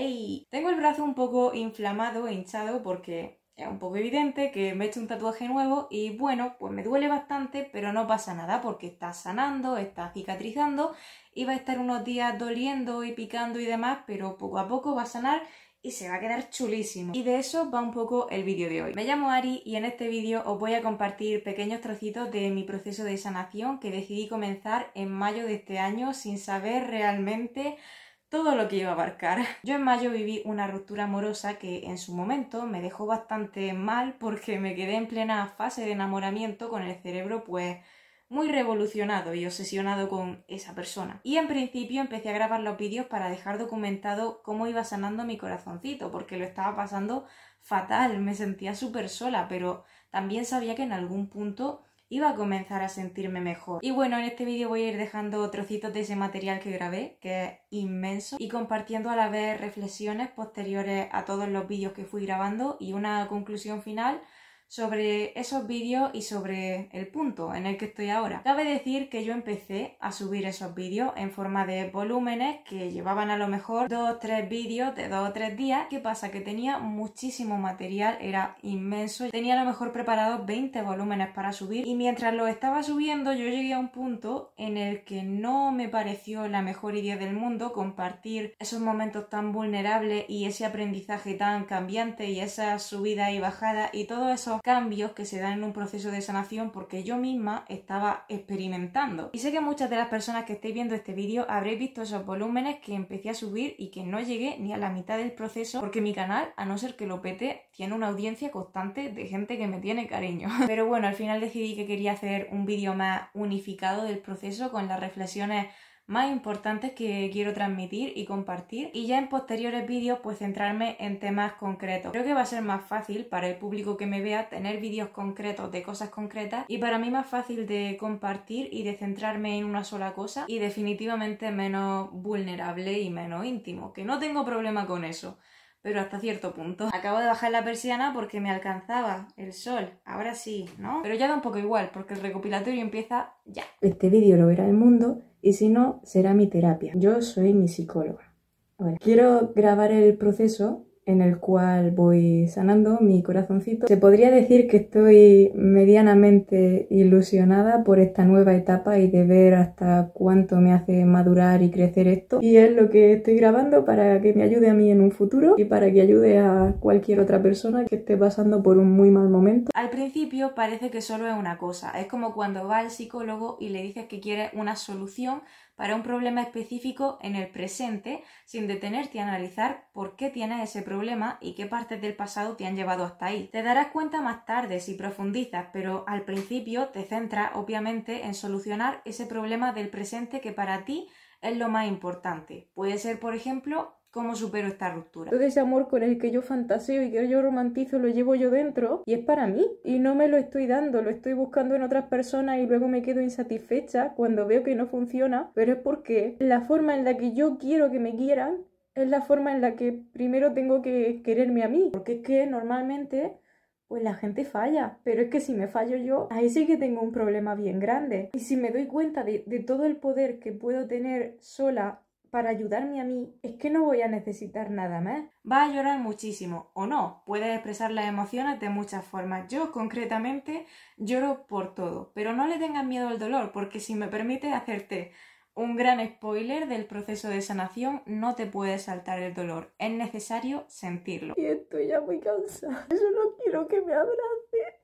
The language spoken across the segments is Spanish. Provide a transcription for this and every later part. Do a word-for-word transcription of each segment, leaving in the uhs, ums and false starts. ¡Ey! Tengo el brazo un poco inflamado e hinchado porque es un poco evidente que me he hecho un tatuaje nuevo y bueno, pues me duele bastante, pero no pasa nada porque está sanando, está cicatrizando y va a estar unos días doliendo y picando y demás, pero poco a poco va a sanar y se va a quedar chulísimo. Y de eso va un poco el vídeo de hoy. Me llamo Ari y en este vídeo os voy a compartir pequeños trocitos de mi proceso de sanación que decidí comenzar en mayo de este año sin saber realmente todo lo que iba a abarcar. Yo en mayo viví una ruptura amorosa que en su momento me dejó bastante mal porque me quedé en plena fase de enamoramiento con el cerebro pues muy revolucionado y obsesionado con esa persona. Y en principio empecé a grabar los vídeos para dejar documentado cómo iba sanando mi corazoncito porque lo estaba pasando fatal, me sentía súper sola, pero también sabía que en algún punto iba a comenzar a sentirme mejor. Y bueno, en este vídeo voy a ir dejando trocitos de ese material que grabé, que es inmenso, y compartiendo a la vez reflexiones posteriores a todos los vídeos que fui grabando y una conclusión final sobre esos vídeos y sobre el punto en el que estoy ahora. Cabe decir que yo empecé a subir esos vídeos en forma de volúmenes que llevaban a lo mejor dos o tres vídeos de dos o tres días. ¿Qué pasa? Que tenía muchísimo material, era inmenso. Tenía a lo mejor preparados veinte volúmenes para subir y mientras los estaba subiendo yo llegué a un punto en el que no me pareció la mejor idea del mundo compartir esos momentos tan vulnerables y ese aprendizaje tan cambiante y esas subidas y bajadas y todo eso cambios que se dan en un proceso de sanación porque yo misma estaba experimentando. Y sé que muchas de las personas que estéis viendo este vídeo habréis visto esos volúmenes que empecé a subir y que no llegué ni a la mitad del proceso porque mi canal, a no ser que lo pete, tiene una audiencia constante de gente que me tiene cariño. Pero bueno, al final decidí que quería hacer un vídeo más unificado del proceso con las reflexiones más importantes que quiero transmitir y compartir y ya en posteriores vídeos pues centrarme en temas concretos. Creo que va a ser más fácil para el público que me vea tener vídeos concretos de cosas concretas y para mí más fácil de compartir y de centrarme en una sola cosa y definitivamente menos vulnerable y menos íntimo, que no tengo problema con eso. Pero hasta cierto punto. Acabo de bajar la persiana porque me alcanzaba el sol. Ahora sí, ¿no? Pero ya da un poco igual porque el recopilatorio empieza ya. Este vídeo lo verá el mundo y si no, será mi terapia. Yo soy mi psicóloga. Ahora, quiero grabar el proceso en el cual voy sanando mi corazoncito. Se podría decir que estoy medianamente ilusionada por esta nueva etapa y de ver hasta cuánto me hace madurar y crecer esto. Y es lo que estoy grabando para que me ayude a mí en un futuro y para que ayude a cualquier otra persona que esté pasando por un muy mal momento. Al principio parece que solo es una cosa. Es como cuando vas al psicólogo y le dices que quieres una solución para un problema específico en el presente, sin detenerte a analizar por qué tienes ese problema y qué partes del pasado te han llevado hasta ahí. Te darás cuenta más tarde si profundizas, pero al principio te centras obviamente en solucionar ese problema del presente que para ti es lo más importante. Puede ser, por ejemplo, cómo supero esta ruptura. Todo ese amor con el que yo fantaseo y que yo romantizo lo llevo yo dentro y es para mí y no me lo estoy dando, lo estoy buscando en otras personas y luego me quedo insatisfecha cuando veo que no funciona, pero es porque la forma en la que yo quiero que me quieran es la forma en la que primero tengo que quererme a mí, porque es que normalmente pues la gente falla, pero es que si me fallo yo, ahí sí que tengo un problema bien grande. Y si me doy cuenta de, de todo el poder que puedo tener sola para ayudarme a mí, es que no voy a necesitar nada más. Vas a llorar muchísimo, o no. Puedes expresar las emociones de muchas formas. Yo, concretamente, lloro por todo. Pero no le tengas miedo al dolor, porque si me permites hacerte un gran spoiler del proceso de sanación, no te puedes saltar el dolor. Es necesario sentirlo. Y estoy ya muy cansada. Yo no quiero que me abrace.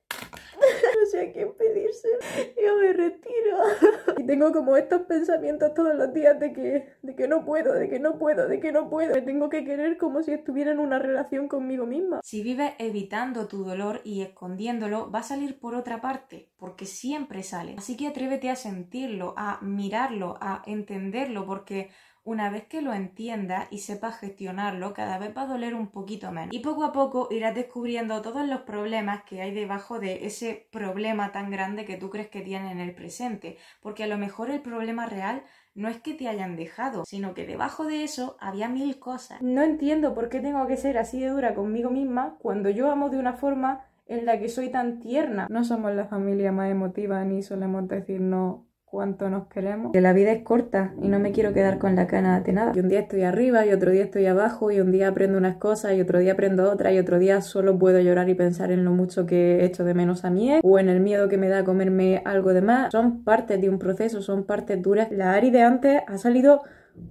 No sé a quién pedírselo. Yo me retiro. Y tengo como estos pensamientos todos los días de que, de que no puedo, de que no puedo, de que no puedo. Me tengo que querer como si estuviera en una relación conmigo misma. Si vives evitando tu dolor y escondiéndolo, va a salir por otra parte, porque siempre sale. Así que atrévete a sentirlo, a mirarlo, a entenderlo, porque una vez que lo entiendas y sepas gestionarlo, cada vez va a doler un poquito menos. Y poco a poco irás descubriendo todos los problemas que hay debajo de ese problema tan grande que tú crees que tienes en el presente. Porque a lo mejor el problema real no es que te hayan dejado, sino que debajo de eso había mil cosas. No entiendo por qué tengo que ser así de dura conmigo misma cuando yo amo de una forma en la que soy tan tierna. No somos la familia más emotiva ni solemos decir no cuánto nos queremos, que la vida es corta y no me quiero quedar con la cara de nada. Y un día estoy arriba y otro día estoy abajo y un día aprendo unas cosas y otro día aprendo otras y otro día solo puedo llorar y pensar en lo mucho que he hecho de menos a mi ex o en el miedo que me da comerme algo de más. Son partes de un proceso, son partes duras. La Ari de antes ha salido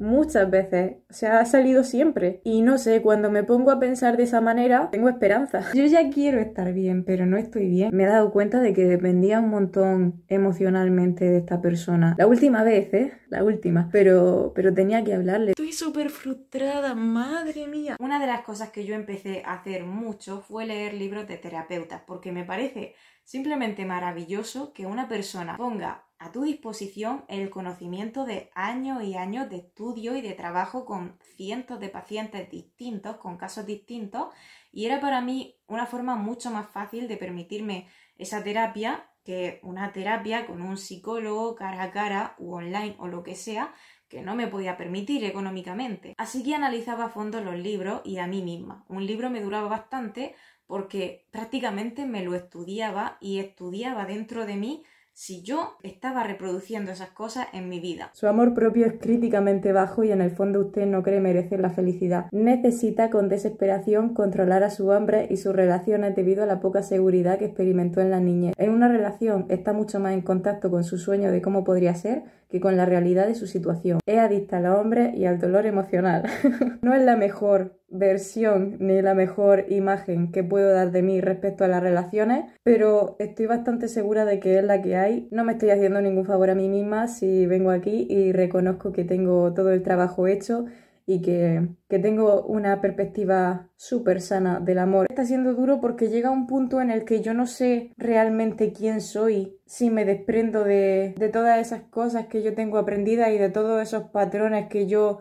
muchas veces, o sea, ha salido siempre. Y no sé, cuando me pongo a pensar de esa manera, tengo esperanza. Yo ya quiero estar bien, pero no estoy bien. Me he dado cuenta de que dependía un montón emocionalmente de esta persona. La última vez, ¿eh? La última. Pero, pero tenía que hablarle. Estoy súper frustrada, madre mía. Una de las cosas que yo empecé a hacer mucho fue leer libros de terapeutas, porque me parece simplemente maravilloso que una persona ponga a tu disposición el conocimiento de años y años de estudio y de trabajo con cientos de pacientes distintos, con casos distintos, y era para mí una forma mucho más fácil de permitirme esa terapia que una terapia con un psicólogo cara a cara u online o lo que sea, que no me podía permitir económicamente. Así que analizaba a fondo los libros y a mí misma. Un libro me duraba bastante porque prácticamente me lo estudiaba y estudiaba dentro de mí si yo estaba reproduciendo esas cosas en mi vida. Su amor propio es críticamente bajo y en el fondo usted no cree merecer la felicidad. Necesita con desesperación controlar a su hambre y sus relaciones debido a la poca seguridad que experimentó en la niñez. En una relación está mucho más en contacto con su sueño de cómo podría ser que con la realidad de su situación. Es adicta a los hombres y al dolor emocional. No es la mejor versión ni la mejor imagen que puedo dar de mí respecto a las relaciones, pero estoy bastante segura de que es la que hay. No me estoy haciendo ningún favor a mí misma si vengo aquí y reconozco que tengo todo el trabajo hecho y que, que tengo una perspectiva súper sana del amor. Está siendo duro porque llega un punto en el que yo no sé realmente quién soy si me desprendo de, de todas esas cosas que yo tengo aprendidas y de todos esos patrones que yo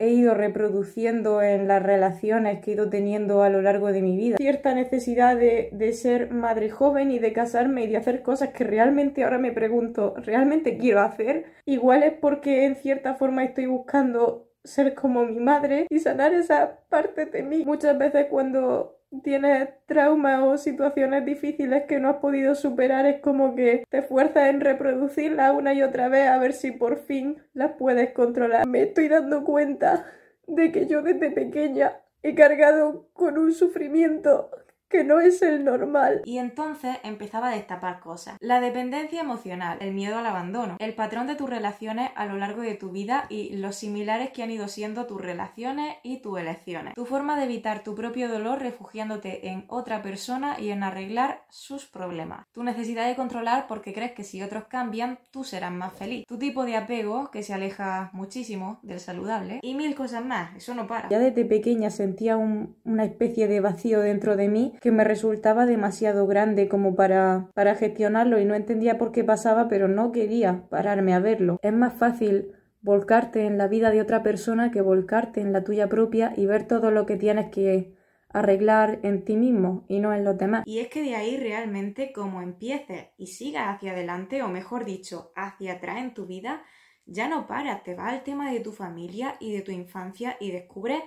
he ido reproduciendo en las relaciones que he ido teniendo a lo largo de mi vida. Cierta necesidad de, de ser madre joven y de casarme y de hacer cosas que realmente ahora me pregunto, ¿realmente quiero hacer? Igual es porque en cierta forma estoy buscando ser como mi madre y sanar esa parte de mí. Muchas veces cuando tienes traumas o situaciones difíciles que no has podido superar es como que te fuerzas en reproducirlas una y otra vez a ver si por fin las puedes controlar. Me estoy dando cuenta de que yo desde pequeña he cargado con un sufrimiento que no es el normal. Y entonces empezaba a destapar cosas. La dependencia emocional, el miedo al abandono, el patrón de tus relaciones a lo largo de tu vida y los similares que han ido siendo tus relaciones y tus elecciones. Tu forma de evitar tu propio dolor refugiándote en otra persona y en arreglar sus problemas. Tu necesidad de controlar porque crees que si otros cambian, tú serás más feliz. Tu tipo de apego, que se aleja muchísimo del saludable. Y mil cosas más, eso no para. Ya desde pequeña sentía un, una especie de vacío dentro de mí que me resultaba demasiado grande como para, para gestionarlo y no entendía por qué pasaba, pero no quería pararme a verlo. Es más fácil volcarte en la vida de otra persona que volcarte en la tuya propia y ver todo lo que tienes que arreglar en ti mismo y no en los demás. Y es que de ahí realmente como empieces y sigas hacia adelante, o mejor dicho, hacia atrás en tu vida, ya no paras, te vas al tema de tu familia y de tu infancia y descubres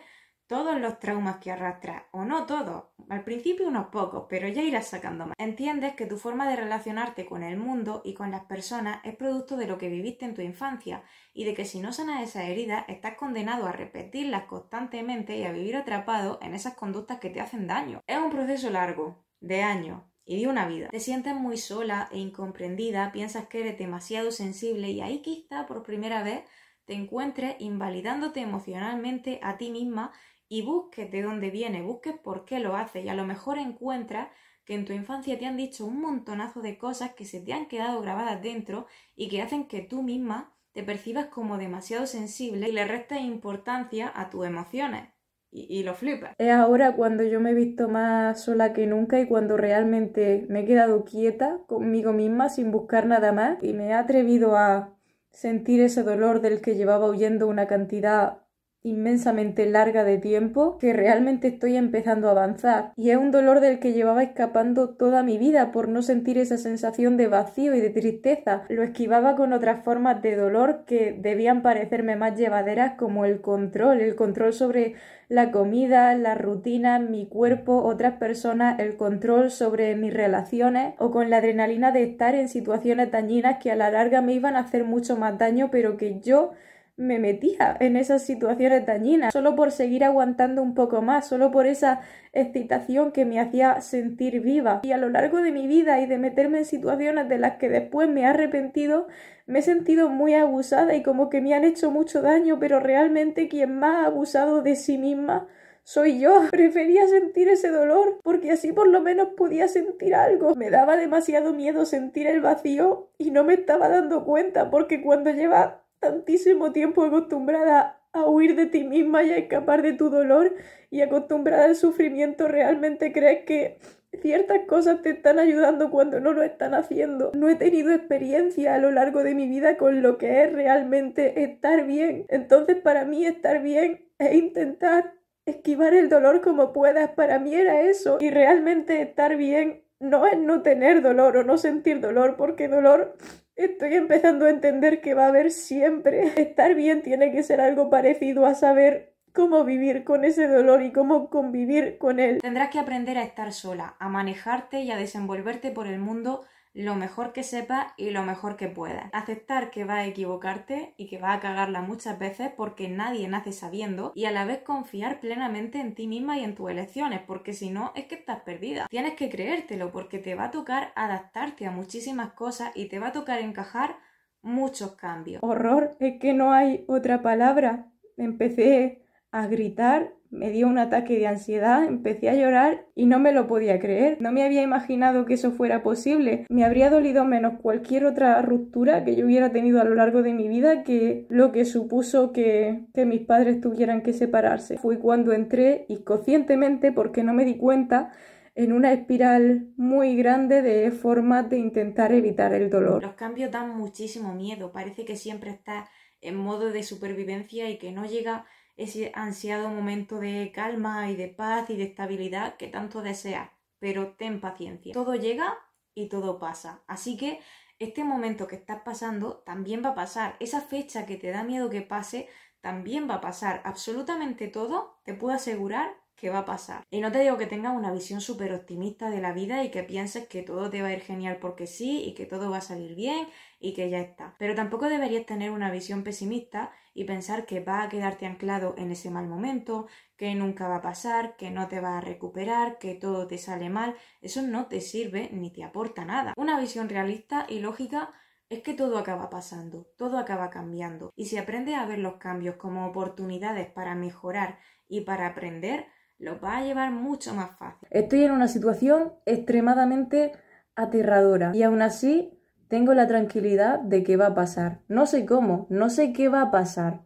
todos los traumas que arrastras, o no todos, al principio unos pocos, pero ya irás sacando más. Entiendes que tu forma de relacionarte con el mundo y con las personas es producto de lo que viviste en tu infancia y de que si no sanas esas heridas estás condenado a repetirlas constantemente y a vivir atrapado en esas conductas que te hacen daño. Es un proceso largo, de años y de una vida. Te sientes muy sola e incomprendida, piensas que eres demasiado sensible y ahí quizá por primera vez te encuentres invalidándote emocionalmente a ti misma. Y busques de dónde viene, busques por qué lo haces y a lo mejor encuentras que en tu infancia te han dicho un montonazo de cosas que se te han quedado grabadas dentro y que hacen que tú misma te percibas como demasiado sensible y le restas importancia a tus emociones. Y, y lo flipas. Es ahora cuando yo me he visto más sola que nunca y cuando realmente me he quedado quieta conmigo misma sin buscar nada más y me he atrevido a sentir ese dolor del que llevaba huyendo una cantidad inmensamente larga de tiempo que realmente estoy empezando a avanzar, y es un dolor del que llevaba escapando toda mi vida por no sentir esa sensación de vacío y de tristeza. Lo esquivaba con otras formas de dolor que debían parecerme más llevaderas, como el control, el control sobre la comida, las rutinas, mi cuerpo, otras personas, el control sobre mis relaciones, o con la adrenalina de estar en situaciones dañinas que a la larga me iban a hacer mucho más daño, pero que yo me metía en esas situaciones dañinas solo por seguir aguantando un poco más, solo por esa excitación que me hacía sentir viva. Y a lo largo de mi vida y de meterme en situaciones de las que después me he arrepentido, me he sentido muy abusada y como que me han hecho mucho daño, pero realmente quien más ha abusado de sí misma soy yo. Prefería sentir ese dolor porque así por lo menos podía sentir algo. Me daba demasiado miedo sentir el vacío y no me estaba dando cuenta, porque cuando llevas tantísimo tiempo acostumbrada a huir de ti misma y a escapar de tu dolor y acostumbrada al sufrimiento, realmente crees que ciertas cosas te están ayudando cuando no lo están haciendo. No he tenido experiencia a lo largo de mi vida con lo que es realmente estar bien. Entonces, para mí estar bien es intentar esquivar el dolor como puedas. Para mí era eso. Y realmente estar bien no es no tener dolor o no sentir dolor, porque dolor estoy empezando a entender que va a haber siempre. Estar bien tiene que ser algo parecido a saber cómo vivir con ese dolor y cómo convivir con él. Tendrás que aprender a estar sola, a manejarte y a desenvolverte por el mundo lo mejor que sepas y lo mejor que puedas. Aceptar que vas a equivocarte y que vas a cagarla muchas veces, porque nadie nace sabiendo, y a la vez confiar plenamente en ti misma y en tus elecciones, porque si no es que estás perdida. Tienes que creértelo, porque te va a tocar adaptarte a muchísimas cosas y te va a tocar encajar muchos cambios. Horror, es que no hay otra palabra. Empecé a gritar, me dio un ataque de ansiedad, empecé a llorar y no me lo podía creer. No me había imaginado que eso fuera posible. Me habría dolido menos cualquier otra ruptura que yo hubiera tenido a lo largo de mi vida que lo que supuso que, que mis padres tuvieran que separarse. Fue cuando entré, inconscientemente, porque no me di cuenta, en una espiral muy grande de formas de intentar evitar el dolor. Los cambios dan muchísimo miedo. Parece que siempre estás en modo de supervivencia y que no llega ese ansiado momento de calma y de paz y de estabilidad que tanto deseas, pero ten paciencia. Todo llega y todo pasa, así que este momento que estás pasando también va a pasar, esa fecha que te da miedo que pase también va a pasar, absolutamente todo te puedo asegurar que va a pasar. Y no te digo que tengas una visión súper optimista de la vida y que pienses que todo te va a ir genial porque sí y que todo va a salir bien y que ya está. Pero tampoco deberías tener una visión pesimista y pensar que va a quedarte anclado en ese mal momento, que nunca va a pasar, que no te vas a recuperar, que todo te sale mal. Eso no te sirve ni te aporta nada. Una visión realista y lógica es que todo acaba pasando, todo acaba cambiando. Y si aprendes a ver los cambios como oportunidades para mejorar y para aprender, lo va a llevar mucho más fácil. Estoy en una situación extremadamente aterradora y aún así tengo la tranquilidad de que va a pasar. No sé cómo, no sé qué va a pasar,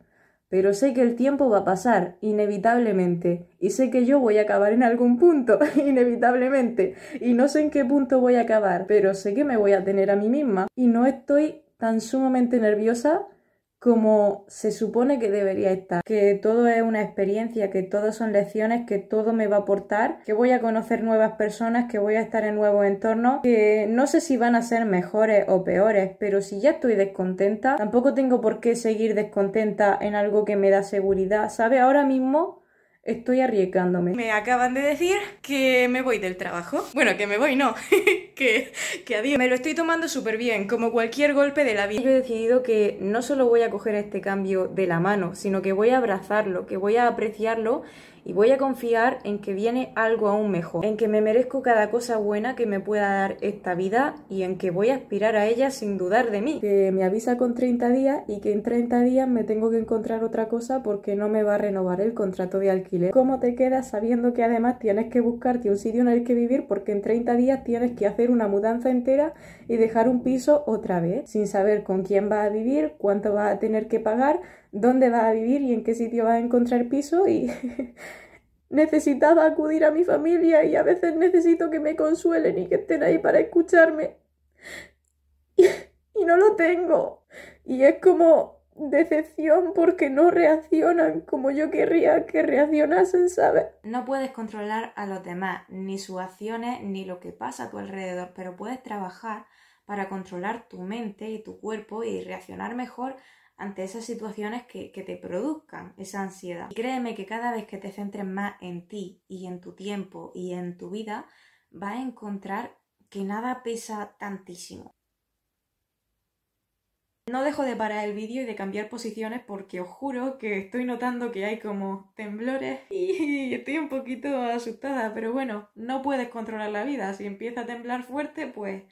pero sé que el tiempo va a pasar inevitablemente y sé que yo voy a acabar en algún punto inevitablemente, y no sé en qué punto voy a acabar, pero sé que me voy a tener a mí misma y no estoy tan sumamente nerviosa como se supone que debería estar, que todo es una experiencia, que todo son lecciones, que todo me va a aportar, que voy a conocer nuevas personas, que voy a estar en nuevos entornos, que no sé si van a ser mejores o peores, pero si ya estoy descontenta, tampoco tengo por qué seguir descontenta en algo que me da seguridad, ¿sabe? Ahora mismo estoy arriesgándome. Me acaban de decir que me voy del trabajo. Bueno, que me voy no, que, que adiós. Me lo estoy tomando súper bien, como cualquier golpe de la vida. Yo he decidido que no solo voy a coger este cambio de la mano, sino que voy a abrazarlo, que voy a apreciarlo y voy a confiar en que viene algo aún mejor, en que me merezco cada cosa buena que me pueda dar esta vida y en que voy a aspirar a ella sin dudar de mí. Que me avisa con treinta días y que en treinta días me tengo que encontrar otra cosa porque no me va a renovar el contrato de alquiler. ¿Cómo te quedas sabiendo que además tienes que buscarte un sitio en el que vivir porque en treinta días tienes que hacer una mudanza entera y dejar un piso otra vez, sin saber con quién vas a vivir, cuánto vas a tener que pagar, dónde vas a vivir y en qué sitio vas a encontrar piso? Y necesitaba acudir a mi familia y a veces necesito que me consuelen y que estén ahí para escucharme. Y, y no lo tengo. Y es como decepción porque no reaccionan como yo querría que reaccionasen, ¿sabes? No puedes controlar a los demás, ni sus acciones, ni lo que pasa a tu alrededor, pero puedes trabajar para controlar tu mente y tu cuerpo y reaccionar mejor ante esas situaciones que, que te produzcan esa ansiedad. Y créeme que cada vez que te centres más en ti y en tu tiempo y en tu vida, vas a encontrar que nada pesa tantísimo. No dejo de parar el vídeo y de cambiar posiciones porque os juro que estoy notando que hay como temblores y estoy un poquito asustada, pero bueno, no puedes controlar la vida. Si empieza a temblar fuerte, pues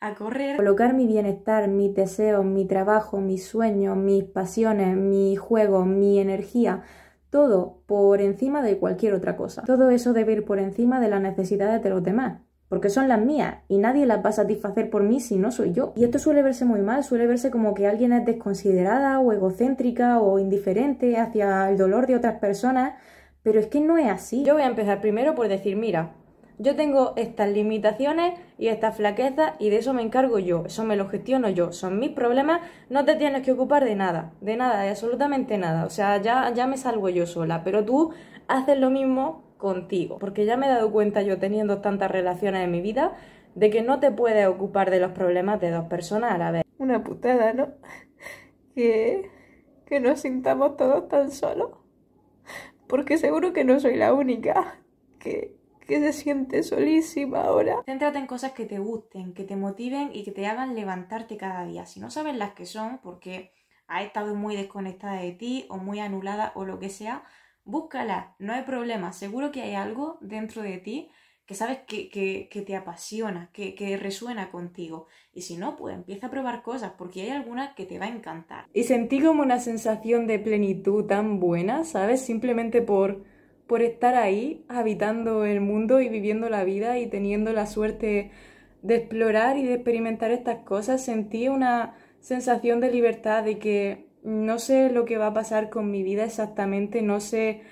a correr. Colocar mi bienestar, mis deseos, mi trabajo, mis sueños, mis pasiones, mis juegos, mi energía, todo por encima de cualquier otra cosa. Todo eso debe ir por encima de las necesidades de los demás, porque son las mías y nadie las va a satisfacer por mí si no soy yo. Y esto suele verse muy mal, suele verse como que alguien es desconsiderada o egocéntrica o indiferente hacia el dolor de otras personas, pero es que no es así. Yo voy a empezar primero por decir, mira, yo tengo estas limitaciones y estas flaquezas y de eso me encargo yo, eso me lo gestiono yo, son mis problemas, no te tienes que ocupar de nada, de nada, de absolutamente nada, o sea, ya, ya me salgo yo sola, pero tú haces lo mismo contigo, porque ya me he dado cuenta yo teniendo tantas relaciones en mi vida de que no te puedes ocupar de los problemas de dos personas a la vez. Una putada, ¿no? Que, que nos sintamos todos tan solos, porque seguro que no soy la única que, que se siente solísima ahora. Céntrate en cosas que te gusten, que te motiven y que te hagan levantarte cada día. Si no sabes las que son porque has estado muy desconectada de ti o muy anulada o lo que sea, búscala, no hay problema, seguro que hay algo dentro de ti que sabes que, que, que te apasiona, que, que resuena contigo. Y si no, pues empieza a probar cosas, porque hay alguna que te va a encantar. Y sentí como una sensación de plenitud tan buena, ¿sabes? Simplemente por, por estar ahí, habitando el mundo y viviendo la vida y teniendo la suerte de explorar y de experimentar estas cosas. Sentí una sensación de libertad, de que no sé lo que va a pasar con mi vida exactamente, no sé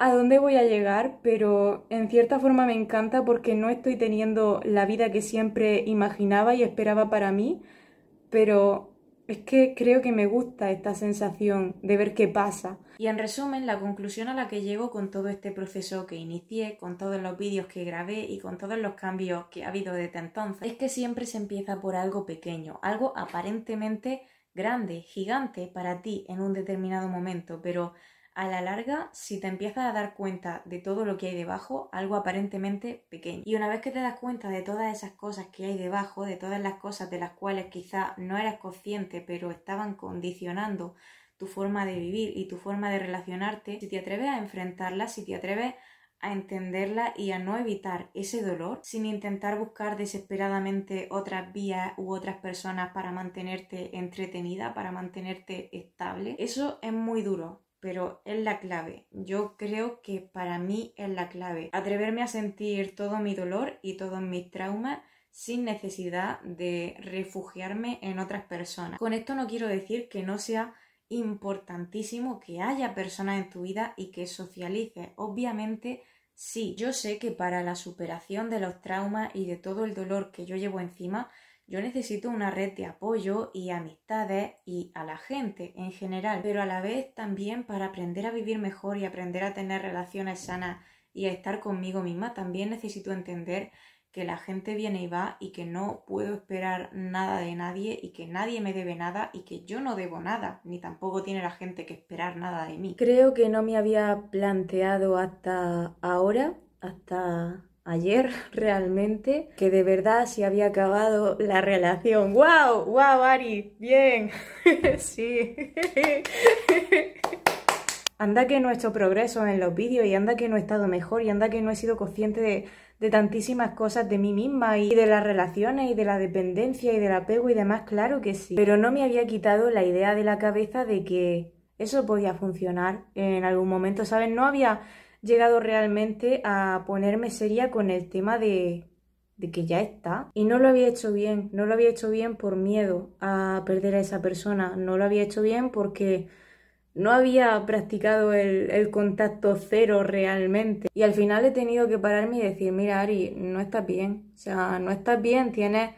a dónde voy a llegar, pero en cierta forma me encanta porque no estoy teniendo la vida que siempre imaginaba y esperaba para mí, pero es que creo que me gusta esta sensación de ver qué pasa. Y en resumen, la conclusión a la que llego con todo este proceso que inicié, con todos los vídeos que grabé y con todos los cambios que ha habido desde entonces, es que siempre se empieza por algo pequeño, algo aparentemente grande, gigante para ti en un determinado momento, pero a la larga, si te empiezas a dar cuenta de todo lo que hay debajo, algo aparentemente pequeño. Y una vez que te das cuenta de todas esas cosas que hay debajo, de todas las cosas de las cuales quizá no eras consciente, pero estaban condicionando tu forma de vivir y tu forma de relacionarte, si te atreves a enfrentarlas, si te atreves a entenderla y a no evitar ese dolor sin intentar buscar desesperadamente otras vías u otras personas para mantenerte entretenida, para mantenerte estable. Eso es muy duro, pero es la clave. Yo creo que para mí es la clave. Atreverme a sentir todo mi dolor y todos mis traumas sin necesidad de refugiarme en otras personas. Con esto no quiero decir que no sea importantísimo que haya personas en tu vida y que socialices. Obviamente sí, yo sé que para la superación de los traumas y de todo el dolor que yo llevo encima, yo necesito una red de apoyo y amistades y a la gente en general, pero a la vez también para aprender a vivir mejor y aprender a tener relaciones sanas y a estar conmigo misma, también necesito entender que la gente viene y va y que no puedo esperar nada de nadie y que nadie me debe nada y que yo no debo nada, ni tampoco tiene la gente que esperar nada de mí. Creo que no me había planteado hasta ahora, hasta ayer realmente, que de verdad se había acabado la relación. ¡Guau! ¡Guau, Ari! ¡Bien! Sí. Anda que no he hecho progreso en los vídeos y anda que no he estado mejor y anda que no he sido consciente de, de tantísimas cosas de mí misma y de las relaciones y de la dependencia y del apego y demás, claro que sí. Pero no me había quitado la idea de la cabeza de que eso podía funcionar en algún momento, ¿sabes? No había llegado realmente a ponerme seria con el tema de, de que ya está. Y no lo había hecho bien, no lo había hecho bien por miedo a perder a esa persona, no lo había hecho bien porque no había practicado el, el contacto cero realmente. Y al final he tenido que pararme y decir, mira Ari, no estás bien. O sea, no estás bien, tienes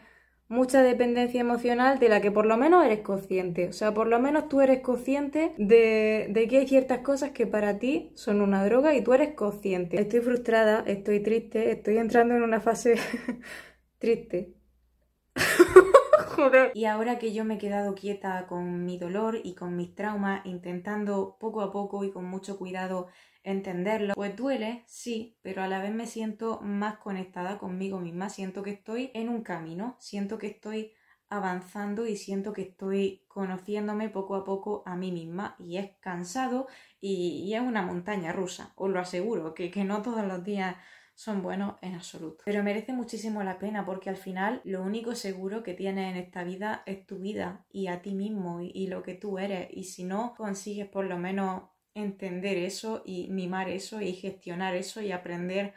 mucha dependencia emocional de la que por lo menos eres consciente. O sea, por lo menos tú eres consciente de, de que hay ciertas cosas que para ti son una droga y tú eres consciente. Estoy frustrada, estoy triste, estoy entrando en una fase triste. Joder. Y ahora que yo me he quedado quieta con mi dolor y con mis traumas, intentando poco a poco y con mucho cuidado entenderlo, pues duele, sí, pero a la vez me siento más conectada conmigo misma, siento que estoy en un camino, siento que estoy avanzando y siento que estoy conociéndome poco a poco a mí misma, y es cansado y, y es una montaña rusa, os lo aseguro, que, que no todos los días son buenos en absoluto. Pero merece muchísimo la pena, porque al final lo único seguro que tienes en esta vida es tu vida y a ti mismo y, y lo que tú eres, y si no consigues por lo menos entender eso y mimar eso y gestionar eso y aprender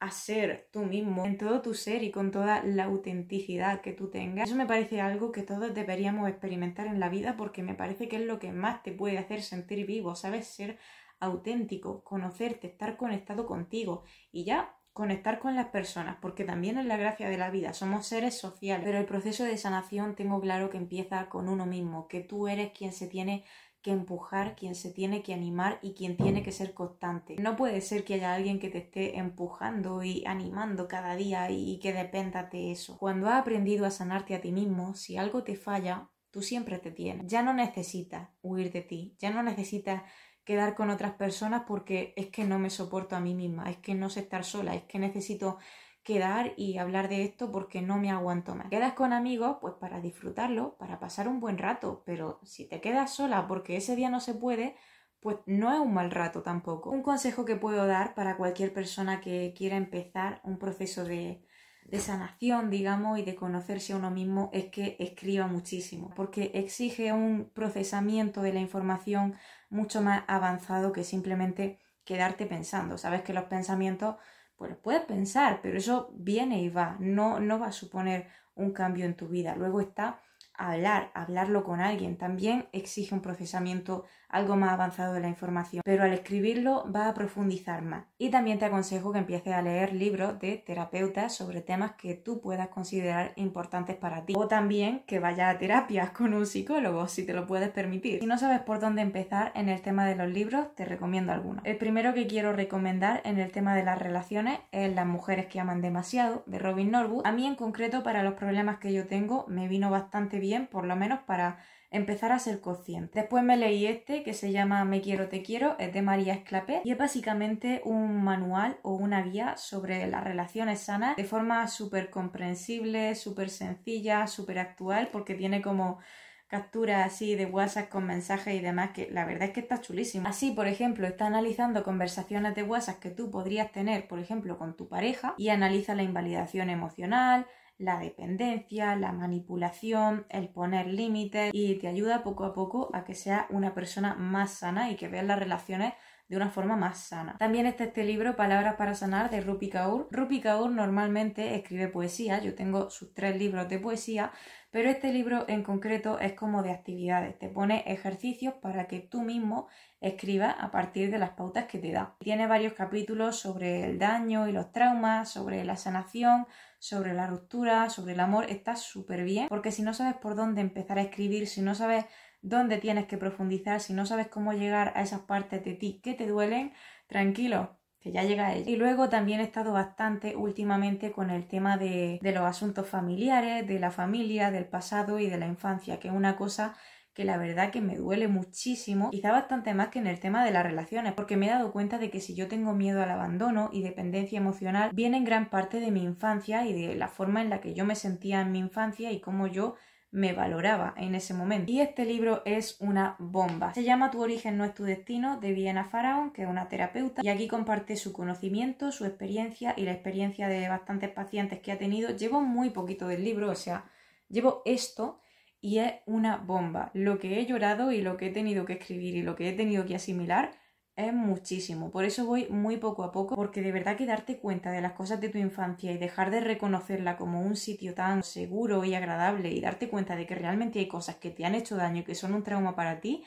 a ser tú mismo en todo tu ser y con toda la autenticidad que tú tengas, eso me parece algo que todos deberíamos experimentar en la vida, porque me parece que es lo que más te puede hacer sentir vivo, ¿sabes? Ser auténtico, conocerte, estar conectado contigo y ya conectar con las personas, porque también es la gracia de la vida, somos seres sociales. Pero el proceso de sanación tengo claro que empieza con uno mismo, que tú eres quien se tiene que empujar, quien se tiene que animar y quien tiene que ser constante. No puede ser que haya alguien que te esté empujando y animando cada día y que dependas de eso. Cuando has aprendido a sanarte a ti mismo, si algo te falla, tú siempre te tienes. Ya no necesitas huir de ti, ya no necesitas quedar con otras personas porque es que no me soporto a mí misma, es que no sé estar sola, es que necesito quedar y hablar de esto porque no me aguanto más. Quedas con amigos pues para disfrutarlo, para pasar un buen rato, pero si te quedas sola porque ese día no se puede, pues no es un mal rato tampoco. Un consejo que puedo dar para cualquier persona que quiera empezar un proceso de, de sanación, digamos, y de conocerse a uno mismo, es que escriba muchísimo, porque exige un procesamiento de la información mucho más avanzado que simplemente quedarte pensando. Sabes que los pensamientos, pues los puedes pensar, pero eso viene y va, no, no va a suponer un cambio en tu vida. Luego está hablar, hablarlo con alguien, también exige un procesamiento algo más avanzado de la información, pero al escribirlo vas a profundizar más. Y también te aconsejo que empieces a leer libros de terapeutas sobre temas que tú puedas considerar importantes para ti, o también que vayas a terapias con un psicólogo si te lo puedes permitir. Si no sabes por dónde empezar en el tema de los libros, te recomiendo algunos. El primero que quiero recomendar en el tema de las relaciones es Las mujeres que aman demasiado, de Robin Norwood. A mí en concreto, para los problemas que yo tengo, me vino bastante bien, por lo menos para empezar a ser consciente. Después me leí este que se llama Me quiero, te quiero, es de María Esclapé y es básicamente un manual o una guía sobre las relaciones sanas de forma súper comprensible, súper sencilla, súper actual, porque tiene como capturas así de WhatsApp con mensajes y demás, que la verdad es que está chulísimo. Así, por ejemplo, está analizando conversaciones de WhatsApp que tú podrías tener, por ejemplo, con tu pareja, y analiza la invalidación emocional, la dependencia, la manipulación, el poner límites, y te ayuda poco a poco a que seas una persona más sana y que veas las relaciones de una forma más sana. También está este libro, Palabras para sanar, de Rupi Kaur. Rupi Kaur normalmente escribe poesía, yo tengo sus tres libros de poesía, pero este libro en concreto es como de actividades, te pone ejercicios para que tú mismo escribas a partir de las pautas que te da. Tiene varios capítulos sobre el daño y los traumas, sobre la sanación, sobre la ruptura, sobre el amor. Está súper bien, porque si no sabes por dónde empezar a escribir, si no sabes dónde tienes que profundizar, si no sabes cómo llegar a esas partes de ti que te duelen, tranquilo, que ya llega ella. Y luego también he estado bastante últimamente con el tema de, de los asuntos familiares, de la familia, del pasado y de la infancia, que es una cosa que la verdad que me duele muchísimo, quizá bastante más que en el tema de las relaciones, porque me he dado cuenta de que si yo tengo miedo al abandono y dependencia emocional, viene en gran parte de mi infancia y de la forma en la que yo me sentía en mi infancia y cómo yo me valoraba en ese momento. Y este libro es una bomba. Se llama Tu origen no es tu destino, de Viena Faraón, que es una terapeuta, y aquí comparte su conocimiento, su experiencia y la experiencia de bastantes pacientes que ha tenido. Llevo muy poquito del libro, o sea, llevo esto, y es una bomba. Lo que he llorado y lo que he tenido que escribir y lo que he tenido que asimilar es muchísimo. Por eso voy muy poco a poco, porque de verdad que darte cuenta de las cosas de tu infancia y dejar de reconocerla como un sitio tan seguro y agradable, y darte cuenta de que realmente hay cosas que te han hecho daño y que son un trauma para ti,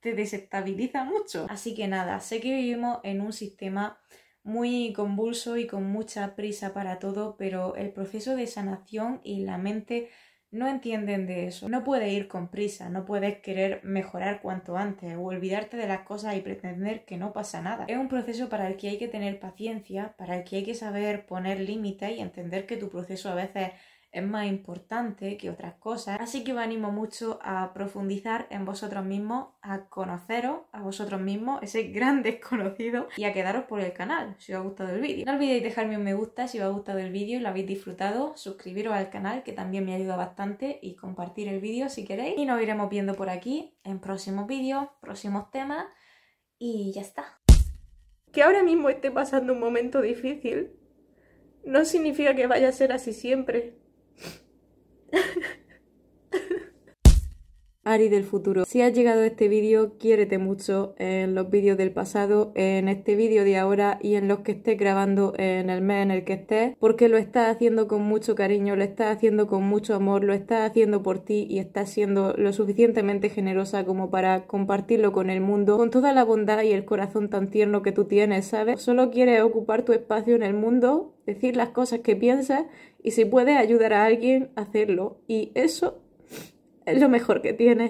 te desestabiliza mucho. Así que nada, sé que vivimos en un sistema muy convulso y con mucha prisa para todo, pero el proceso de sanación y la mente No entienden de eso. No puedes ir con prisa, no puedes querer mejorar cuanto antes o olvidarte de las cosas y pretender que no pasa nada. Es un proceso para el que hay que tener paciencia, para el que hay que saber poner límites y entender que tu proceso a veces es más importante que otras cosas. Así que os animo mucho a profundizar en vosotros mismos, a conoceros a vosotros mismos, ese gran desconocido, y a quedaros por el canal si os ha gustado el vídeo. No olvidéis dejarme un me gusta si os ha gustado el vídeo y lo habéis disfrutado, suscribiros al canal, que también me ayuda bastante, y compartir el vídeo si queréis. Y nos iremos viendo por aquí en próximos vídeos, próximos temas, y ya está. Que ahora mismo esté pasando un momento difícil no significa que vaya a ser así siempre. Ari del futuro, si has llegado a este vídeo, quiérete mucho. En los vídeos del pasado, en este vídeo de ahora y en los que estés grabando, en el mes en el que estés, porque lo estás haciendo con mucho cariño, lo estás haciendo con mucho amor, lo estás haciendo por ti y estás siendo lo suficientemente generosa como para compartirlo con el mundo, con toda la bondad y el corazón tan tierno que tú tienes, ¿sabes? Solo quieres ocupar tu espacio en el mundo, decir las cosas que piensas y si puedes ayudar a alguien, hacerlo, y eso es lo mejor que tienes.